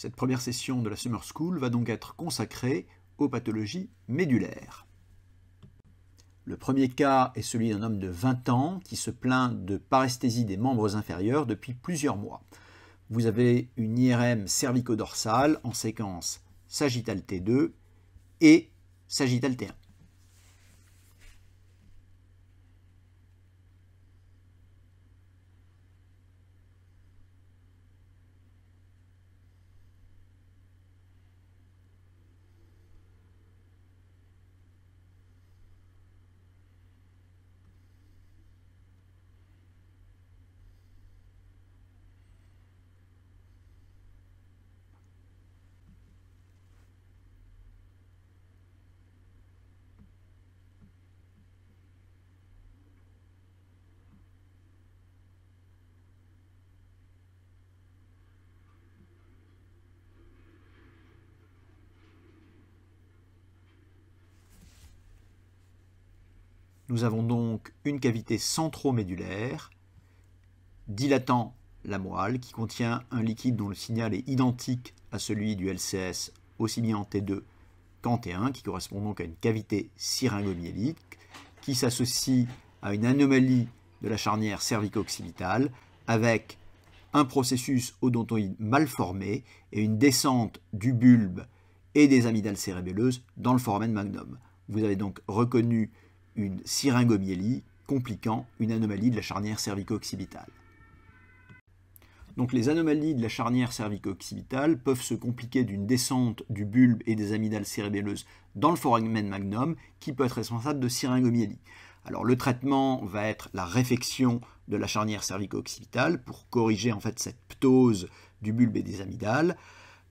Cette première session de la Summer School va donc être consacrée aux pathologies médulaires. Le premier cas est celui d'un homme de 20 ans qui se plaint de paresthésie des membres inférieurs depuis plusieurs mois. Vous avez une IRM cervico-dorsale en séquence sagittale T2 et sagittale T1. Nous avons donc une cavité centromédulaire dilatant la moelle qui contient un liquide dont le signal est identique à celui du LCS, aussi bien en T2 qu'en T1, qui correspond donc à une cavité syringomyélique qui s'associe à une anomalie de la charnière cervico-occipitale avec un processus odontoïde mal formé et une descente du bulbe et des amygdales cérébelleuses dans le foramen magnum. Vous avez donc reconnu une syringomyélie compliquant une anomalie de la charnière cervico-occipitale. Donc les anomalies de la charnière cervico-occipitale peuvent se compliquer d'une descente du bulbe et des amygdales cérébelleuses dans le foramen magnum qui peut être responsable de syringomyélie. Alors le traitement va être la réfection de la charnière cervico-occipitale pour corriger en fait cette ptose du bulbe et des amygdales.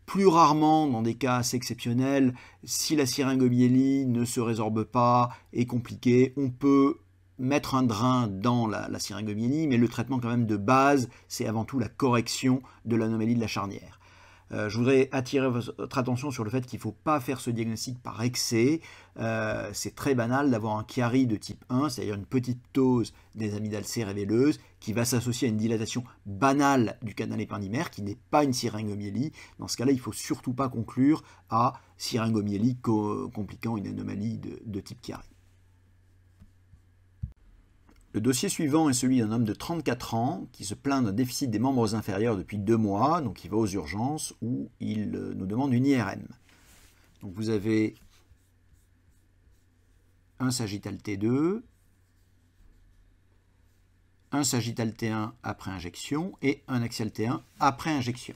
Plus rarement, dans des cas assez exceptionnels, si la syringomyélie ne se résorbe pas, est compliquée, on peut mettre un drain dans la syringomyélie, mais le traitement quand même de base, c'est avant tout la correction de l'anomalie de la charnière. Je voudrais attirer votre attention sur le fait qu'il ne faut pas faire ce diagnostic par excès. C'est très banal d'avoir un Chiari de type 1, c'est-à-dire une petite ptose des amygdales cérébelleuses qui va s'associer à une dilatation banale du canal épendymaire qui n'est pas une syringomyélie. Dans ce cas-là, il ne faut surtout pas conclure à syringomyélie compliquant une anomalie de type Chiari. Le dossier suivant est celui d'un homme de 34 ans qui se plaint d'un déficit des membres inférieurs depuis 2 mois, donc il va aux urgences où il nous demande une IRM. Donc vous avez un sagittal T2, un sagittal T1 après injection et un axial T1 après injection.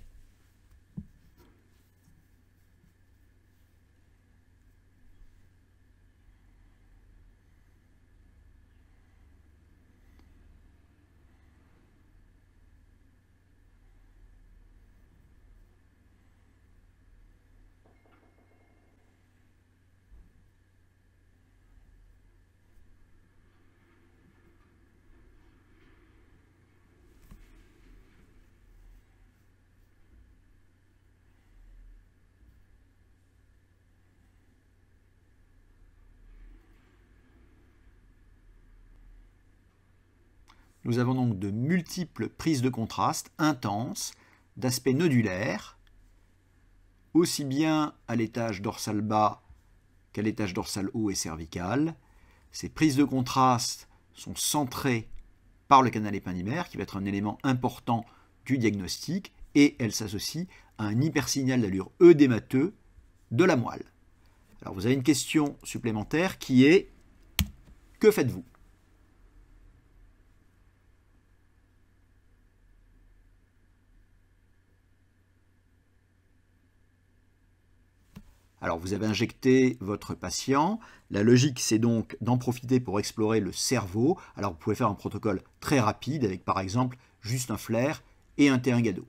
Nous avons donc de multiples prises de contraste intenses, d'aspect nodulaire, aussi bien à l'étage dorsal bas qu'à l'étage dorsal haut et cervical. Ces prises de contraste sont centrées par le canal épendymaire, qui va être un élément important du diagnostic, et elles s'associent à un hypersignal d'allure œdémateux de la moelle. Alors vous avez une question supplémentaire qui est « Que faites-vous » Alors vous avez injecté votre patient, la logique c'est donc d'en profiter pour explorer le cerveau. Alors vous pouvez faire un protocole très rapide avec par exemple juste un flair et un T1 gado.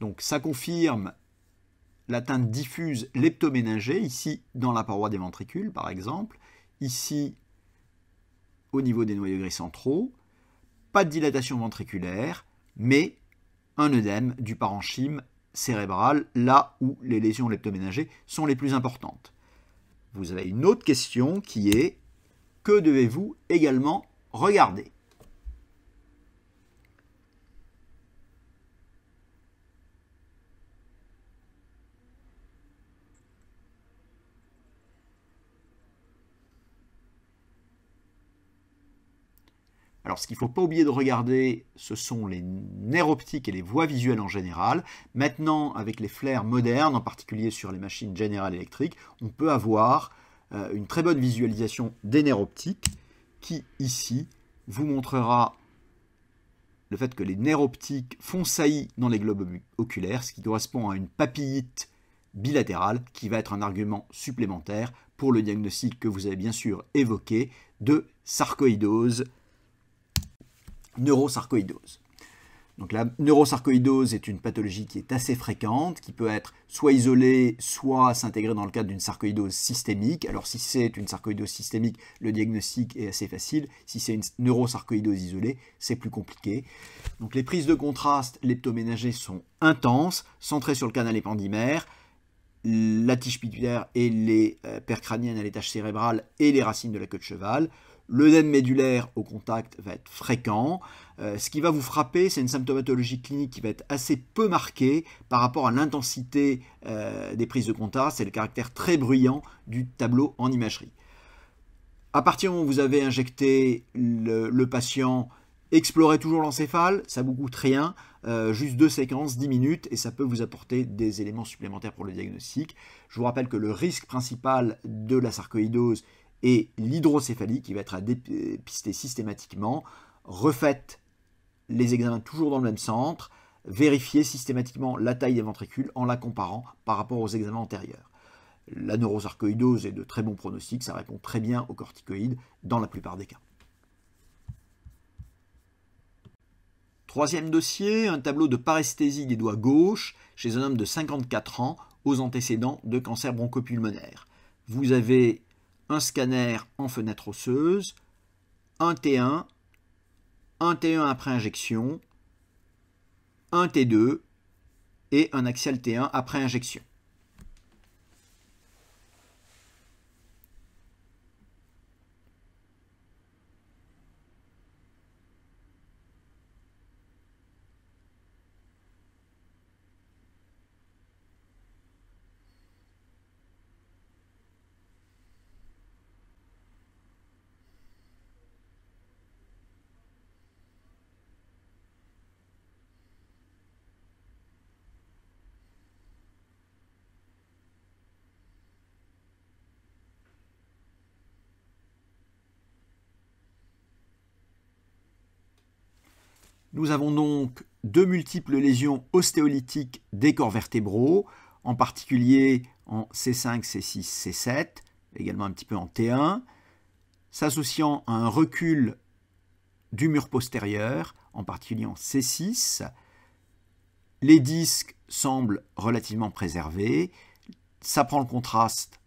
Donc ça confirme l'atteinte diffuse leptoméningée, ici dans la paroi des ventricules par exemple, ici au niveau des noyaux gris centraux. pas de dilatation ventriculaire, mais un œdème du parenchyme cérébral, là où les lésions leptoméningées sont les plus importantes. Vous avez une autre question qui est « Que devez-vous également regarder ?» Alors, ce qu'il ne faut pas oublier de regarder, ce sont les nerfs optiques et les voies visuelles en général. Maintenant, avec les FLAIR modernes, en particulier sur les machines General Electric, on peut avoir une très bonne visualisation des nerfs optiques qui, ici, vous montrera le fait que les nerfs optiques font saillie dans les globes oculaires, ce qui correspond à une papillite bilatérale qui va être un argument supplémentaire pour le diagnostic que vous avez bien sûr évoqué de sarcoïdose, neurosarcoïdose. Donc la neurosarcoïdose est une pathologie qui est assez fréquente, qui peut être soit isolée, soit s'intégrer dans le cadre d'une sarcoïdose systémique. Alors si c'est une sarcoïdose systémique, le diagnostic est assez facile. Si c'est une neurosarcoïdose isolée, c'est plus compliqué. Donc les prises de contraste leptoméningées sont intenses, centrées sur le canal épendymaire, la tige pituitaire et les paires crâniennes à l'étage cérébral et les racines de la queue de cheval. L'œdème médulaire au contact va être fréquent. Ce qui va vous frapper, c'est une symptomatologie clinique qui va être assez peu marquée par rapport à l'intensité des prises de contraste. C'est le caractère très bruyant du tableau en imagerie. À partir du moment où vous avez injecté le patient, explorez toujours l'encéphale, ça ne vous coûte rien, juste 2 séquences, 10 minutes, et ça peut vous apporter des éléments supplémentaires pour le diagnostic. Je vous rappelle que le risque principal de la sarcoïdose et l'hydrocéphalie qui va être à dépister systématiquement. Refaites les examens toujours dans le même centre, vérifiez systématiquement la taille des ventricules en la comparant par rapport aux examens antérieurs. La neurosarcoïdose est de très bons pronostics, ça répond très bien aux corticoïdes dans la plupart des cas. Troisième dossier, un tableau de paresthésie des doigts gauche chez un homme de 54 ans aux antécédents de cancer bronchopulmonaire. Vous avez un scanner en fenêtre osseuse, un T1 après injection, un T2 et un axial T1 après injection. Nous avons donc de multiples lésions ostéolithiques des corps vertébraux, en particulier en C5, C6, C7, également un petit peu en T1, s'associant à un recul du mur postérieur, en particulier en C6. Les disques semblent relativement préservés. Ça prend le contraste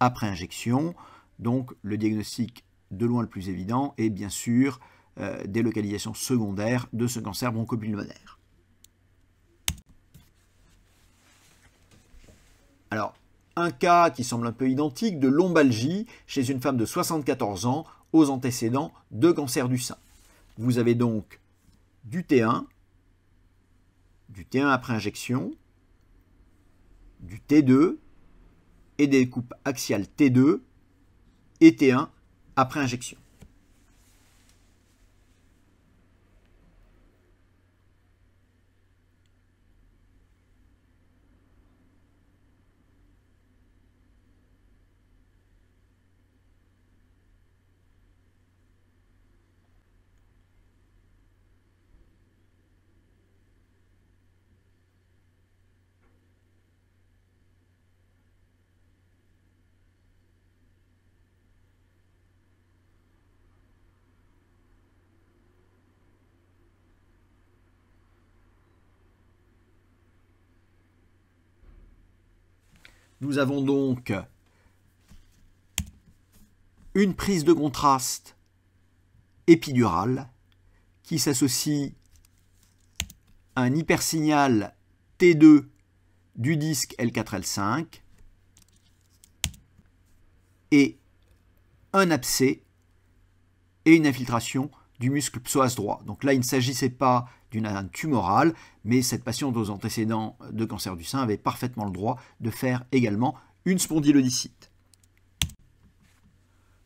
après injection. Donc le diagnostic de loin le plus évident est bien sûr des localisations secondaires de ce cancer bronchopulmonaire. Alors, un cas qui semble un peu identique de lombalgie chez une femme de 74 ans aux antécédents de cancer du sein. Vous avez donc du T1 après injection, du T2 et des coupes axiales T2 et T1 après injection. Nous avons donc une prise de contraste épidurale qui s'associe à un hypersignal T2 du disque L4-L5 et un abcès et une infiltration du muscle psoas droit. Donc là, il ne s'agissait pas d'une atteinte tumorale, mais cette patiente aux antécédents de cancer du sein avait parfaitement le droit de faire également une spondylodiscite.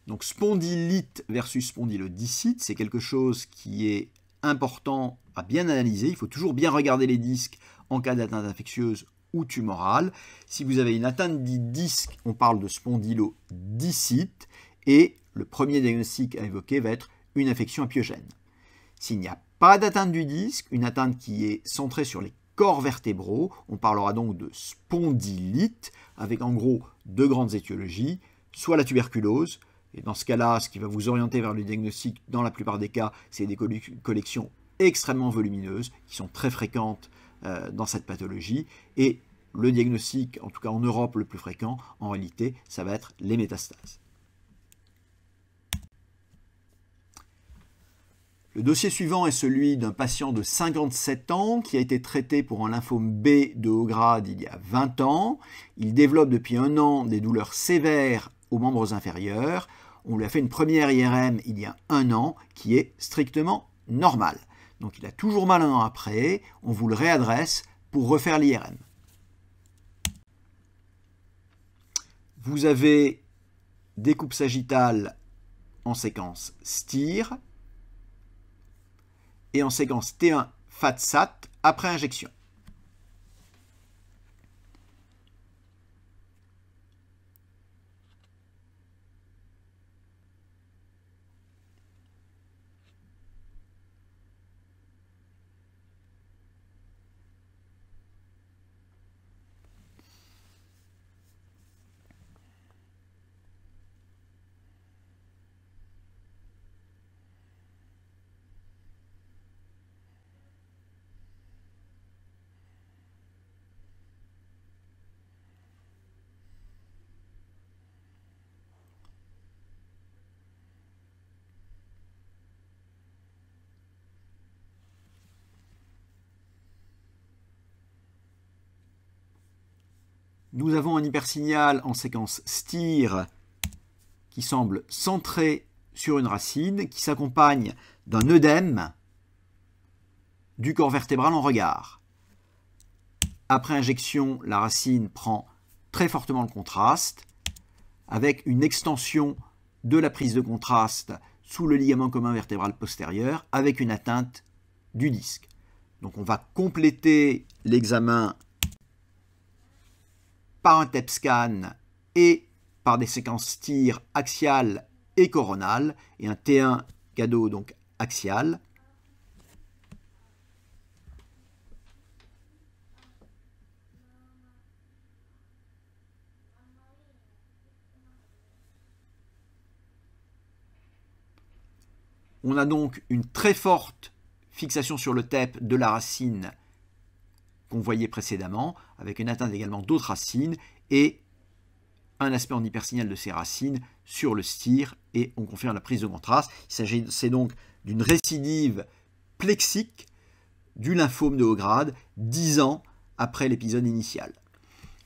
Donc spondylite versus spondylodiscite, c'est quelque chose qui est important à bien analyser. Il faut toujours bien regarder les disques en cas d'atteinte infectieuse ou tumorale. Si vous avez une atteinte du disque, on parle de spondylodiscite et le premier diagnostic à évoquer va être une infection apiogène. S'il n'y a pas d'atteinte du disque, une atteinte qui est centrée sur les corps vertébraux, on parlera donc de spondylite avec en gros deux grandes étiologies, soit la tuberculose, et dans ce cas-là, ce qui va vous orienter vers le diagnostic, dans la plupart des cas, c'est des collections extrêmement volumineuses qui sont très fréquentes dans cette pathologie. Et le diagnostic, en tout cas en Europe, le plus fréquent, en réalité, ça va être les métastases. Le dossier suivant est celui d'un patient de 57 ans qui a été traité pour un lymphome B de haut grade il y a 20 ans. Il développe depuis un an des douleurs sévères aux membres inférieurs. On lui a fait une première IRM il y a un an qui est strictement normale. Donc il a toujours mal un an après, on vous le réadresse pour refaire l'IRM. Vous avez des coupes sagittales en séquence STIR et en séquence T1 FATSAT après injection. Nous avons un hypersignal en séquence STIR qui semble centré sur une racine, qui s'accompagne d'un œdème du corps vertébral en regard. Après injection, la racine prend très fortement le contraste, avec une extension de la prise de contraste sous le ligament commun vertébral postérieur, avec une atteinte du disque. Donc on va compléter l'examen par un TEP scan et par des séquences STIR axiales et coronales, et un T1 cadeau donc axial. On a donc une très forte fixation sur le TEP de la racine qu'on voyait précédemment, avec une atteinte également d'autres racines et un aspect en hypersignal de ces racines sur le STIR, et on confirme la prise de contraste. Il s'agit donc d'une récidive plexique du lymphome de haut grade 10 ans après l'épisode initial.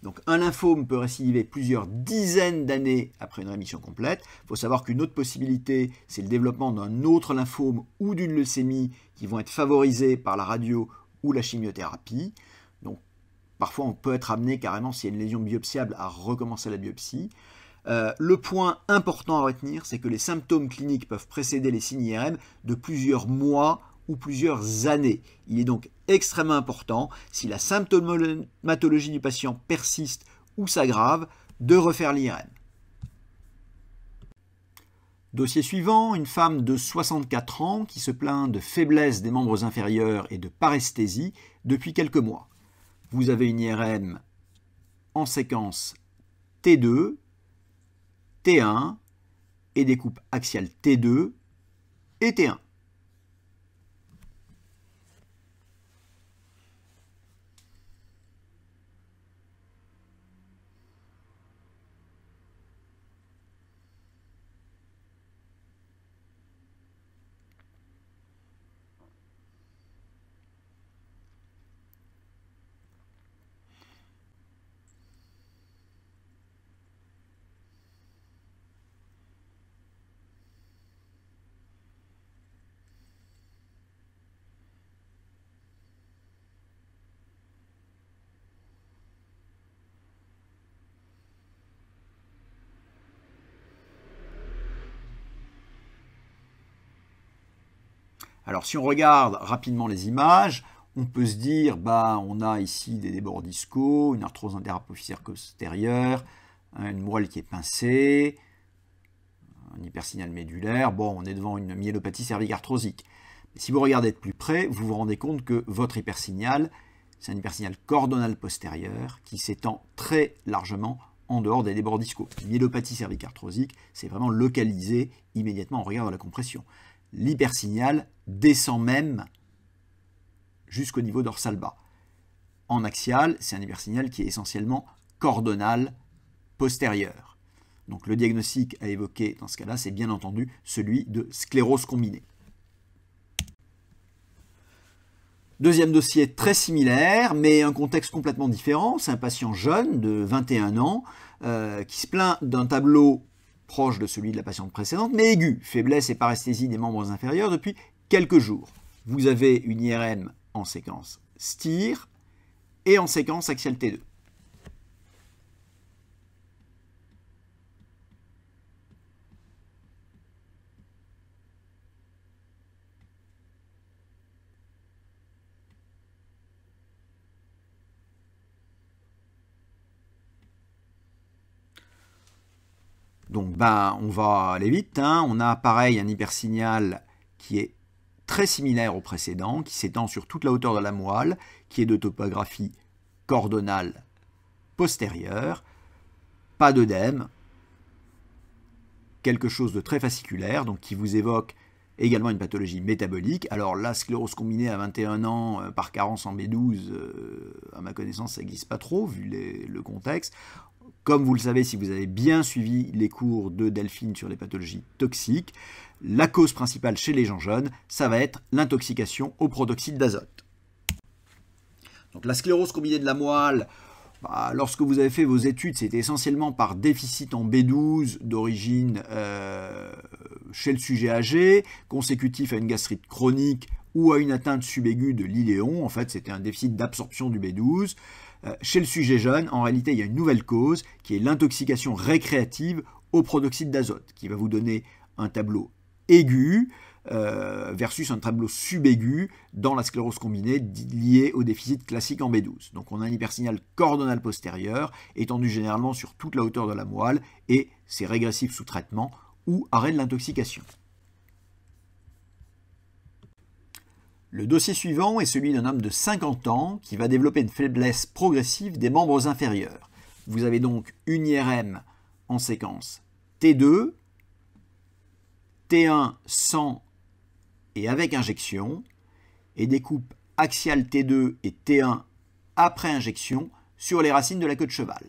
Donc un lymphome peut récidiver plusieurs dizaines d'années après une rémission complète. Il faut savoir qu'une autre possibilité, c'est le développement d'un autre lymphome ou d'une leucémie qui vont être favorisés par la radio ou la chimiothérapie. Donc parfois on peut être amené carrément, s'il y a une lésion biopsiable, à recommencer la biopsie. Le point important à retenir, c'est que les symptômes cliniques peuvent précéder les signes IRM de plusieurs mois ou plusieurs années. Il est donc extrêmement important, si la symptomatologie du patient persiste ou s'aggrave, de refaire l'IRM. Dossier suivant, une femme de 64 ans qui se plaint de faiblesse des membres inférieurs et de paresthésie depuis quelques mois. Vous avez une IRM en séquence T2, T1 et des coupes axiales T2 et T1. Alors si on regarde rapidement les images, on peut se dire, bah, on a ici des débords discaux, une arthrose interapophysaire postérieure, une moelle qui est pincée, un hypersignal médulaire. Bon, on est devant une myélopathie cervicarthrosique. Mais si vous regardez de plus près, vous vous rendez compte que votre hypersignal, c'est un hypersignal cordonal postérieur qui s'étend très largement en dehors des débords discaux. Myélopathie cervicarthrosique, c'est vraiment localisé immédiatement en regard de la compression. L'hypersignal descend même jusqu'au niveau dorsal bas. En axial, c'est un hypersignal qui est essentiellement cordonal postérieur. Donc le diagnostic à évoquer dans ce cas-là, c'est bien entendu celui de sclérose combinée. Deuxième dossier très similaire, mais un contexte complètement différent. C'est un patient jeune de 21 ans qui se plaint d'un tableau proche de celui de la patiente précédente, mais aigu, faiblesse et paresthésie des membres inférieurs depuis quelques jours. Vous avez une IRM en séquence STIR et en séquence axiale T2. Donc, ben, on va aller vite. Hein. On a pareil un hypersignal qui est très similaire au précédent, qui s'étend sur toute la hauteur de la moelle, qui est de topographie cordonale postérieure. Pas d'œdème. Quelque chose de très fasciculaire, donc qui vous évoque également une pathologie métabolique. Alors, la sclérose combinée à 21 ans par carence en B12, à ma connaissance, ça n'existe pas trop, vu le contexte. Comme vous le savez, si vous avez bien suivi les cours de Delphine sur les pathologies toxiques, la cause principale chez les gens jeunes, ça va être l'intoxication au protoxyde d'azote. Donc la sclérose combinée de la moelle, bah, lorsque vous avez fait vos études, c'était essentiellement par déficit en B12 d'origine chez le sujet âgé, consécutif à une gastrite chronique ou à une atteinte subaiguë de l'iléon. En fait, c'était un déficit d'absorption du B12. Chez le sujet jeune, en réalité, il y a une nouvelle cause qui est l'intoxication récréative au protoxyde d'azote, qui va vous donner un tableau aigu versus un tableau subaigu dans la sclérose combinée liée au déficit classique en B12. Donc on a un hypersignal cordonal postérieur, étendu généralement sur toute la hauteur de la moelle, et c'est régressif sous traitement ou arrêt de l'intoxication. Le dossier suivant est celui d'un homme de 50 ans qui va développer une faiblesse progressive des membres inférieurs. Vous avez donc une IRM en séquence T2, T1 sans et avec injection, et des coupes axiales T2 et T1 après injection sur les racines de la queue de cheval.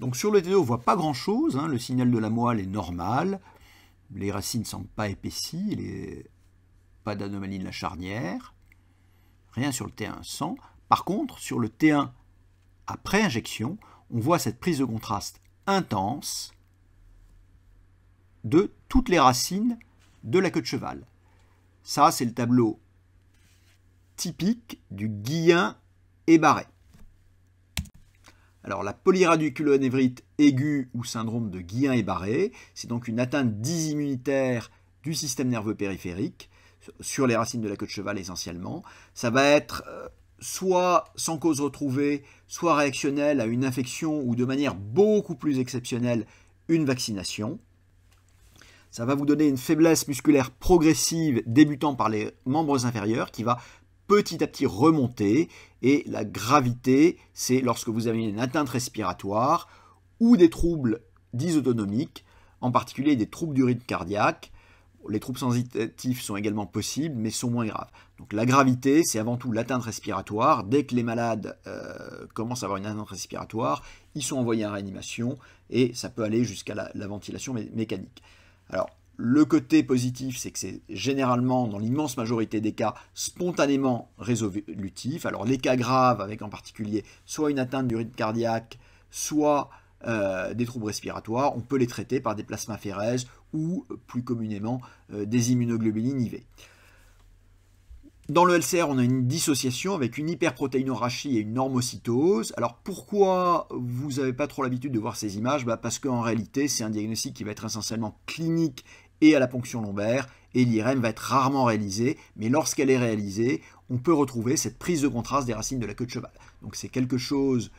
Donc sur le T2, on ne voit pas grand-chose, hein. Le signal de la moelle est normal, les racines ne semblent pas épaissies, pas d'anomalie de la charnière, rien sur le T1 sans. Par contre, sur le T1 après injection, on voit cette prise de contraste intense de toutes les racines de la queue de cheval. Ça, c'est le tableau typique du Guillain-Barré. Alors la polyradiculanévrite aiguë ou syndrome de Guillain-Barré, c'est donc une atteinte dysimmunitaire du système nerveux périphérique, sur les racines de la queue de cheval essentiellement. Ça va être soit sans cause retrouvée, soit réactionnelle à une infection ou de manière beaucoup plus exceptionnelle, une vaccination. Ça va vous donner une faiblesse musculaire progressive débutant par les membres inférieurs qui va petit à petit remonter, et la gravité, c'est lorsque vous avez une atteinte respiratoire ou des troubles dysautonomiques, en particulier des troubles du rythme cardiaque. Les troubles sensitifs sont également possibles, mais sont moins graves. Donc la gravité, c'est avant tout l'atteinte respiratoire. Dès que les malades commencent à avoir une atteinte respiratoire, ils sont envoyés en réanimation, et ça peut aller jusqu'à la ventilation mécanique. Alors, le côté positif, c'est que c'est généralement, dans l'immense majorité des cas, spontanément résolutif. Alors les cas graves, avec en particulier soit une atteinte du rythme cardiaque, soit des troubles respiratoires, on peut les traiter par des plasmaphéreses ou plus communément des immunoglobulines IV. Dans le LCR, on a une dissociation avec une hyperprotéinorachie et une normocytose. Alors pourquoi vous n'avez pas trop l'habitude de voir ces images? Parce qu'en réalité, c'est un diagnostic qui va être essentiellement clinique et à la ponction lombaire, et l'IRM va être rarement réalisée, mais lorsqu'elle est réalisée, on peut retrouver cette prise de contraste des racines de la queue de cheval. Donc c'est quelque chose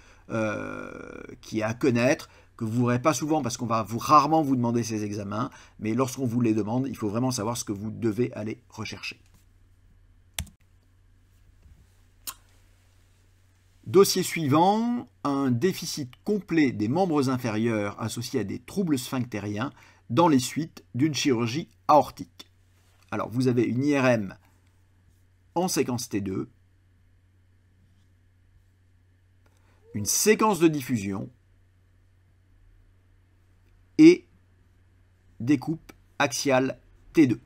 qui est à connaître, que vous ne verrez pas souvent parce qu'on va rarement vous demander ces examens, mais lorsqu'on vous les demande, il faut vraiment savoir ce que vous devez aller rechercher. Dossier suivant, un déficit complet des membres inférieurs associé à des troubles sphinctériens dans les suites d'une chirurgie aortique. Alors vous avez une IRM en séquence T2, une séquence de diffusion et découpe axiale T2.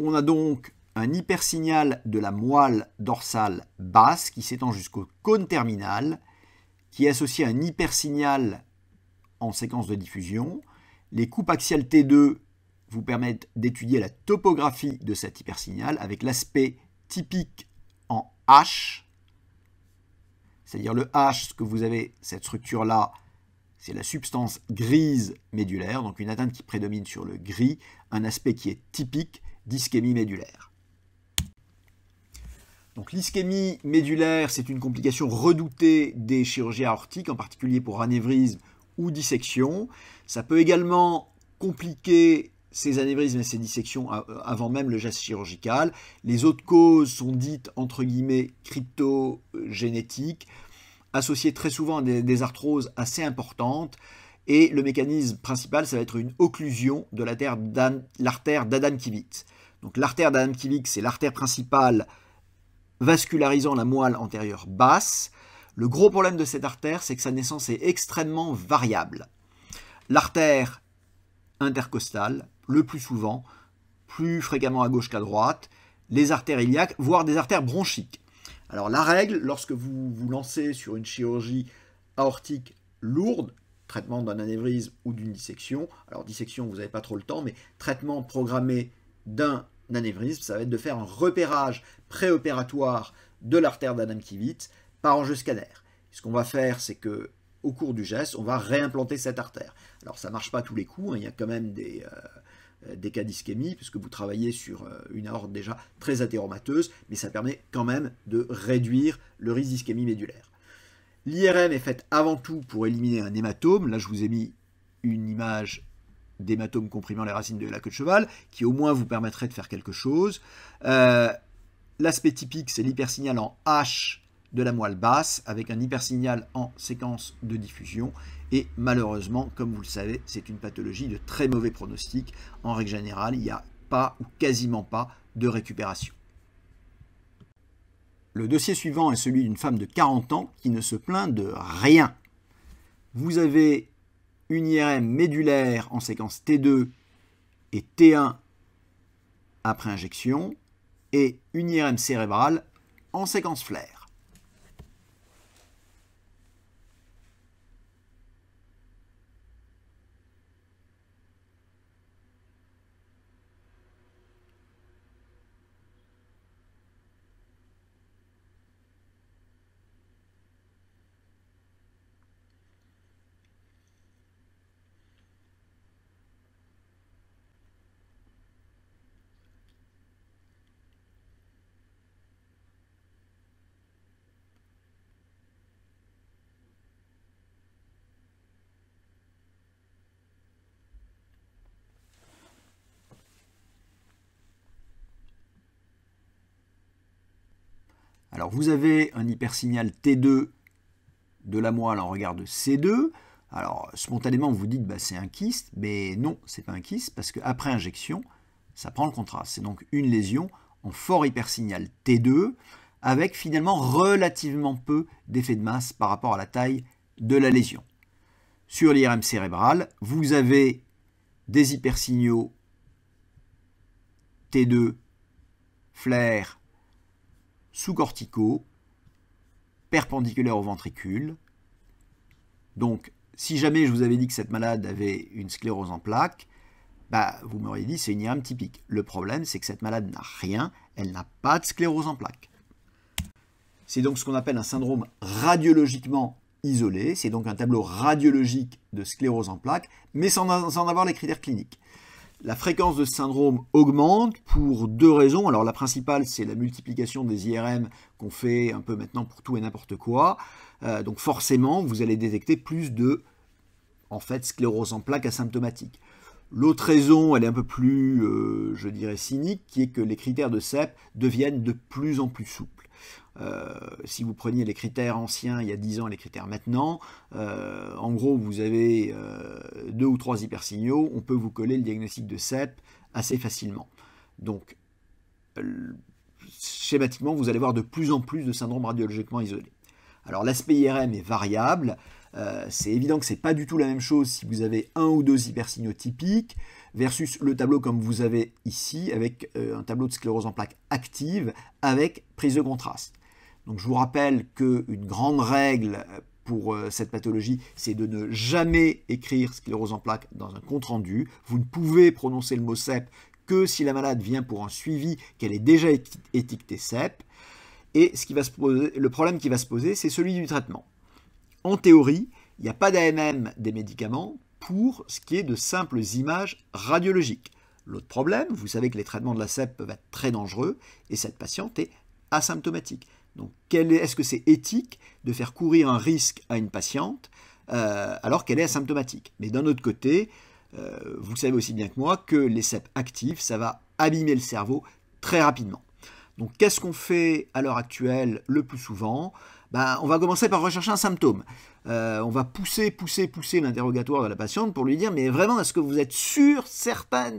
On a donc un hypersignal de la moelle dorsale basse qui s'étend jusqu'au cône terminal, qui est associé à un hypersignal en séquence de diffusion. Les coupes axiales T2 vous permettent d'étudier la topographie de cet hypersignal avec l'aspect typique en H, c'est-à-dire le H, ce que vous avez, cette structure-là, c'est la substance grise médulaire, donc une atteinte qui prédomine sur le gris, un aspect qui est typique d'ischémie médulaire. Donc l'ischémie médulaire, c'est une complication redoutée des chirurgies aortiques, en particulier pour anévrisme ou dissection. Ça peut également compliquer ces anévrismes et ces dissections avant même le geste chirurgical. Les autres causes sont dites entre guillemets cryptogénétiques, associées très souvent à des arthroses assez importantes. Et le mécanisme principal, ça va être une occlusion de l'artère d'Adamkiewicz. Donc l'artère d'Adamkiewicz, c'est l'artère principale vascularisant la moelle antérieure basse. Le gros problème de cette artère, c'est que sa naissance est extrêmement variable. L'artère intercostale, le plus souvent, plus fréquemment à gauche qu'à droite, les artères iliaques, voire des artères bronchiques. Alors la règle, lorsque vous vous lancez sur une chirurgie aortique lourde, traitement d'un anévrisme ou d'une dissection. Alors dissection, vous n'avez pas trop le temps, mais traitement programmé d'un anévrisme, ça va être de faire un repérage préopératoire de l'artère d'Adamkiewicz par angioscanner. Ce qu'on va faire, c'est que au cours du geste, on va réimplanter cette artère. Alors ça ne marche pas à tous les coups, hein, il y a quand même des cas d'ischémie, puisque vous travaillez sur une aorte déjà très athéromateuse, mais ça permet quand même de réduire le risque d'ischémie médulaire. L'IRM est faite avant tout pour éliminer un hématome. Là, je vous ai mis une image d'hématome comprimant les racines de la queue de cheval, qui au moins vous permettrait de faire quelque chose. L'aspect typique, c'est l'hypersignal en H de la moelle basse, avec un hypersignal en séquence de diffusion. Et malheureusement, comme vous le savez, c'est une pathologie de très mauvais pronostic. En règle générale, il n'y a pas ou quasiment pas de récupération. Le dossier suivant est celui d'une femme de 40 ans qui ne se plaint de rien. Vous avez une IRM médulaire en séquence T2 et T1 après injection et une IRM cérébrale en séquence FLAIR. Alors vous avez un hypersignal T2 de la moelle en regard de C2. Alors spontanément vous dites bah, c'est un kyste, mais non, c'est pas un kyste parce qu'après injection, ça prend le contraste. C'est donc une lésion en fort hypersignal T2 avec finalement relativement peu d'effet de masse par rapport à la taille de la lésion. Sur l'IRM cérébral, vous avez des hypersignaux T2, FLAIR, sous-corticaux, perpendiculaires au ventricule. Donc, si jamais je vous avais dit que cette malade avait une sclérose en plaques, bah, vous m'auriez dit c'est une IRM typique. Le problème, c'est que cette malade n'a rien, elle n'a pas de sclérose en plaques. C'est donc ce qu'on appelle un syndrome radiologiquement isolé, c'est donc un tableau radiologique de sclérose en plaques, mais sans avoir les critères cliniques. La fréquence de ce syndrome augmente pour deux raisons. Alors la principale, c'est la multiplication des IRM qu'on fait un peu maintenant pour tout et n'importe quoi. Donc forcément, vous allez détecter plus de sclérose en plaques asymptomatique. L'autre raison, elle est un peu plus, je dirais, cynique, qui est que les critères de SEP deviennent de plus en plus souples. Si vous preniez les critères anciens il y a 10 ans et les critères maintenant, en gros vous avez 2 ou 3 hypersignaux, on peut vous coller le diagnostic de SEP assez facilement. Donc schématiquement vous allez voir de plus en plus de syndromes radiologiquement isolés. Alors l'aspect IRM est variable, c'est évident que ce n'est pas du tout la même chose si vous avez 1 ou 2 hypersignaux typiques versus le tableau comme vous avez ici avec un tableau de sclérose en plaques active avec prise de contraste. Donc je vous rappelle qu'une grande règle pour cette pathologie, c'est de ne jamais écrire sclérose en plaques dans un compte-rendu. Vous ne pouvez prononcer le mot SEP que si la malade vient pour un suivi, qu'elle est déjà étiquetée SEP. Et ce qui va se poser, le problème qui va se poser, c'est celui du traitement. En théorie, il n'y a pas d'AMM des médicaments pour ce qui est de simples images radiologiques. L'autre problème, vous savez que les traitements de la SEP peuvent être très dangereux et cette patiente est asymptomatique. Donc, est-ce que c'est éthique de faire courir un risque à une patiente alors qu'elle est asymptomatique? Mais d'un autre côté, vous savez aussi bien que moi que les SEP actifs, ça va abîmer le cerveau très rapidement. Donc, qu'est-ce qu'on fait à l'heure actuelle le plus souvent? On va commencer par rechercher un symptôme. On va pousser l'interrogatoire de la patiente pour lui dire « Mais vraiment, est-ce que vous êtes sûr, certaine,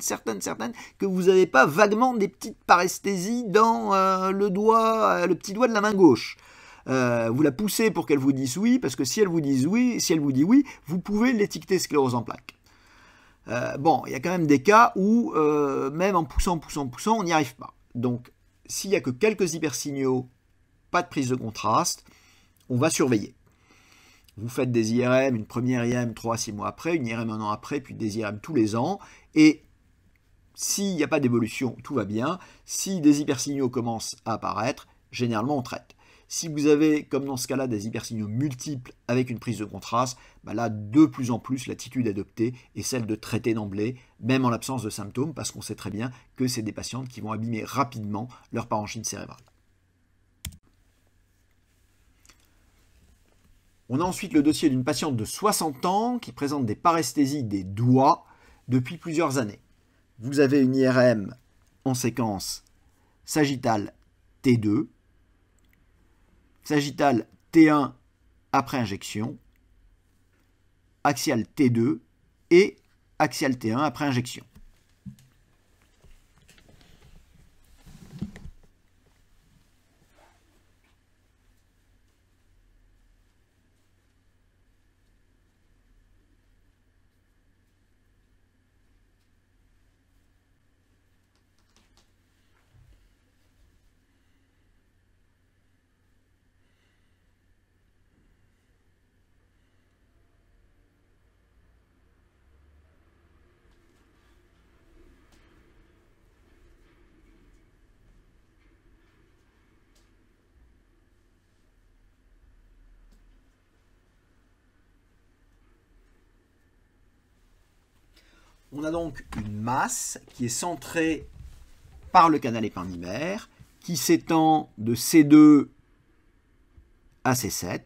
que vous n'avez pas vaguement des petites paresthésies dans le petit doigt de la main gauche ?» Vous la poussez pour qu'elle vous dise oui, parce que si elle vous dit oui, vous pouvez l'étiqueter sclérose en plaques. Bon, il y a quand même des cas où, même en poussant, on n'y arrive pas. Donc, s'il n'y a que quelques hypersignaux, pas de prise de contraste, on va surveiller. Vous faites des IRM, une première IRM 3 à 6 mois après, une IRM 1 an après, puis des IRM tous les ans. Et s'il n'y a pas d'évolution, tout va bien. Si des hypersignaux commencent à apparaître, généralement on traite. Si vous avez, comme dans ce cas-là, des hypersignaux multiples avec une prise de contraste, bah là, de plus en plus, l'attitude adoptée est celle de traiter d'emblée, même en l'absence de symptômes, parce qu'on sait très bien que c'est des patientes qui vont abîmer rapidement leur parenchyme cérébrale. On a ensuite le dossier d'une patiente de 60 ans qui présente des paresthésies des doigts depuis plusieurs années. Vous avez une IRM en séquence sagittale T2, sagittale T1 après injection, axiale T2 et axiale T1 après injection. On a donc une masse qui est centrée par le canal épendymaire, qui s'étend de C2 à C7,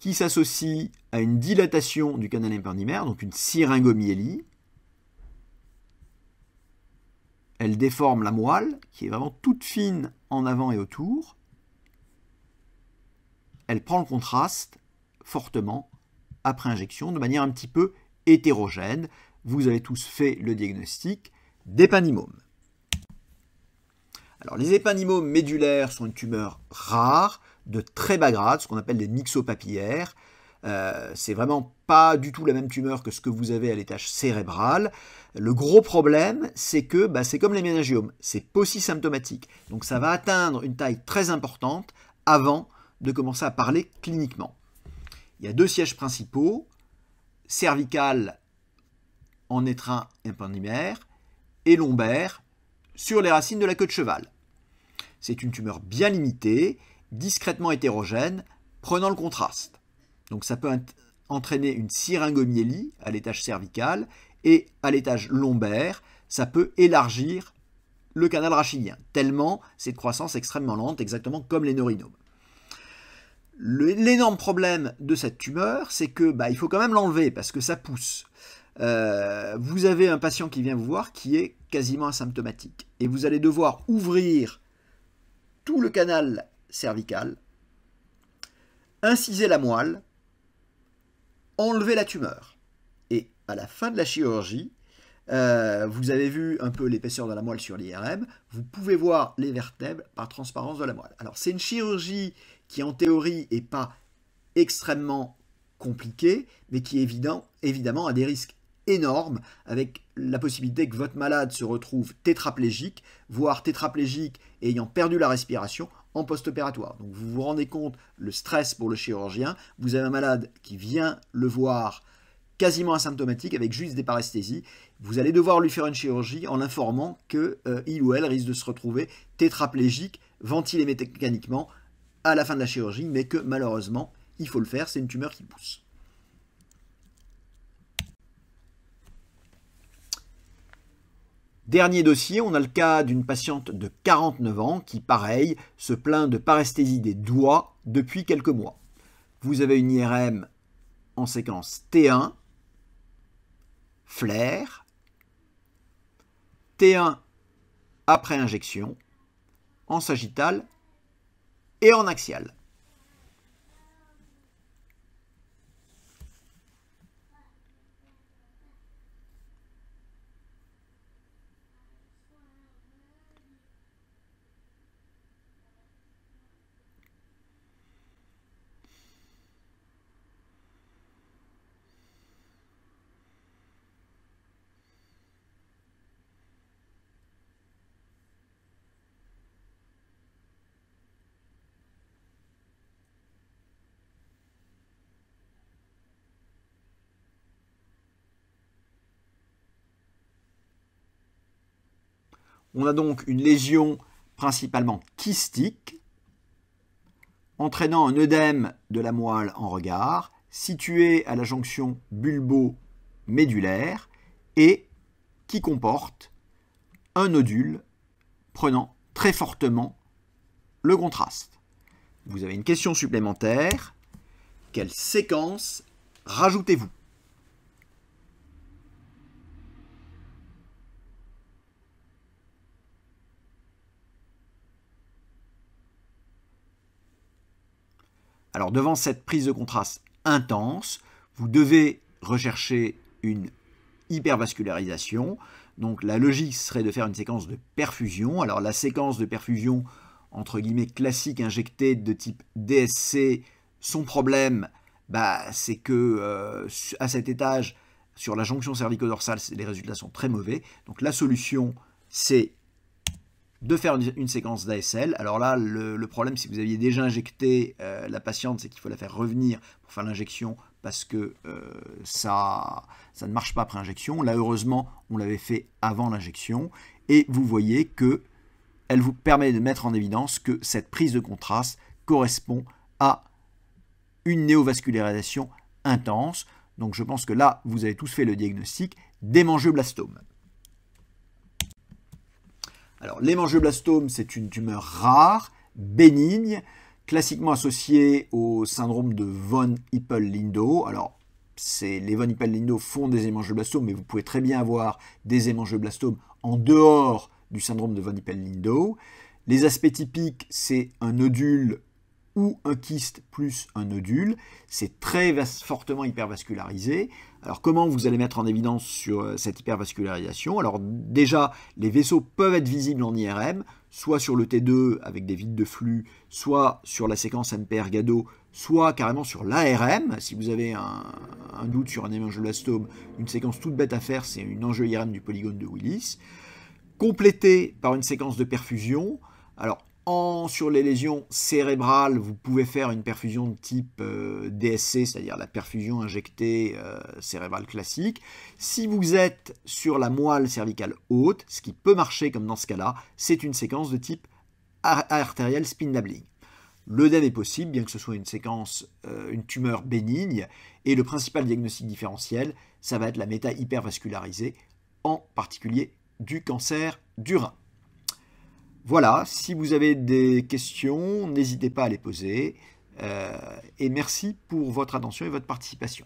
qui s'associe à une dilatation du canal épendymaire, donc une syringomyélie. Elle déforme la moelle, qui est vraiment toute fine en avant et autour. elle prend le contraste fortement après injection de manière un petit peu hétérogène. Vous avez tous fait le diagnostic d'épendymome. Alors, les épendymoses médulaires sont une tumeur rare, de très bas grade, ce qu'on appelle des myxopapillaires. C'est vraiment pas du tout la même tumeur que ce que vous avez à l'étage cérébral. Le gros problème, c'est que c'est comme les méningiomes, c'est paucisymptomatique. Donc ça va atteindre une taille très importante avant de commencer à parler cliniquement. Il y a deux sièges principaux, cervical en étrin épendymaire et lombaire sur les racines de la queue de cheval. C'est une tumeur bien limitée, discrètement hétérogène, prenant le contraste. Donc ça peut entraîner une syringomyélie à l'étage cervical et à l'étage lombaire, ça peut élargir le canal rachidien, tellement c'est de croissance extrêmement lente, exactement comme les neurinomes. L'énorme problème de cette tumeur, c'est que il faut quand même l'enlever parce que ça pousse. Vous avez un patient qui vient vous voir qui est quasiment asymptomatique et vous allez devoir ouvrir tout le canal cervical, inciser la moelle, enlever la tumeur. Et à la fin de la chirurgie, vous avez vu un peu l'épaisseur de la moelle sur l'IRM, vous pouvez voir les vertèbres par transparence de la moelle. Alors c'est une chirurgie qui en théorie n'est pas extrêmement compliquée, mais qui évidemment a des risques énormes, avec la possibilité que votre malade se retrouve tétraplégique, voire tétraplégique ayant perdu la respiration en post-opératoire. Donc vous vous rendez compte, le stress pour le chirurgien, vous avez un malade qui vient le voir quasiment asymptomatique, avec juste des paresthésies, vous allez devoir lui faire une chirurgie en l'informant qu'il ou elle risque de se retrouver tétraplégique, ventilé mécaniquement à la fin de la chirurgie, mais que malheureusement, il faut le faire, c'est une tumeur qui pousse. Dernier dossier, on a le cas d'une patiente de 49 ans qui, pareil, se plaint de paresthésie des doigts depuis quelques mois. Vous avez une IRM en séquence T1, FLAIR, T1 après injection, en sagittal et en axial. On a donc une lésion principalement kystique, entraînant un œdème de la moelle en regard, située à la jonction bulbo-médulaire et qui comporte un nodule prenant très fortement le contraste. Vous avez une question supplémentaire. Quelle séquence rajoutez-vous ? Alors devant cette prise de contraste intense, vous devez rechercher une hypervascularisation. Donc la logique serait de faire une séquence de perfusion. Alors la séquence de perfusion entre guillemets classique injectée de type DSC, son problème, c'est que à cet étage, sur la jonction cervico-dorsale, les résultats sont très mauvais. Donc la solution, c'est de faire une séquence d'ASL. Alors là, le problème, si vous aviez déjà injecté la patiente, c'est qu'il faut la faire revenir pour faire l'injection parce que ça ne marche pas après injection. Là, heureusement, on l'avait fait avant l'injection. Et vous voyez que elle vous permet de mettre en évidence que cette prise de contraste correspond à une néovascularisation intense. Donc je pense que là, vous avez tous fait le diagnostic d'hémangioblastome. Alors, l'hémangioblastome, c'est une tumeur rare, bénigne, classiquement associée au syndrome de von Hippel-Lindau. Alors, les von Hippel-Lindau font des hémangioblastomes, mais vous pouvez très bien avoir des hémangioblastomes en dehors du syndrome de von Hippel-Lindau. Les aspects typiques, c'est un nodule ou un kyste plus un nodule. C'est très fortement hypervascularisé. Alors comment vous allez mettre en évidence sur cette hypervascularisation? Alors déjà, les vaisseaux peuvent être visibles en IRM, soit sur le T2 avec des vides de flux, soit sur la séquence MPR-GADO, soit carrément sur l'ARM. Si vous avez un doute sur un hémangiolastome, une séquence toute bête à faire, c'est une angio-IRM du polygone de Willis, complétée par une séquence de perfusion. Alors, sur les lésions cérébrales, vous pouvez faire une perfusion de type DSC, c'est-à-dire la perfusion injectée cérébrale classique. Si vous êtes sur la moelle cervicale haute, ce qui peut marcher comme dans ce cas-là, c'est une séquence de type artériel spin labeling. Le DEV est possible, bien que ce soit une séquence, une tumeur bénigne, et le principal diagnostic différentiel, ça va être la méta-hypervascularisée, en particulier du cancer du rein. Voilà, si vous avez des questions, n'hésitez pas à les poser. Et merci pour votre attention et votre participation.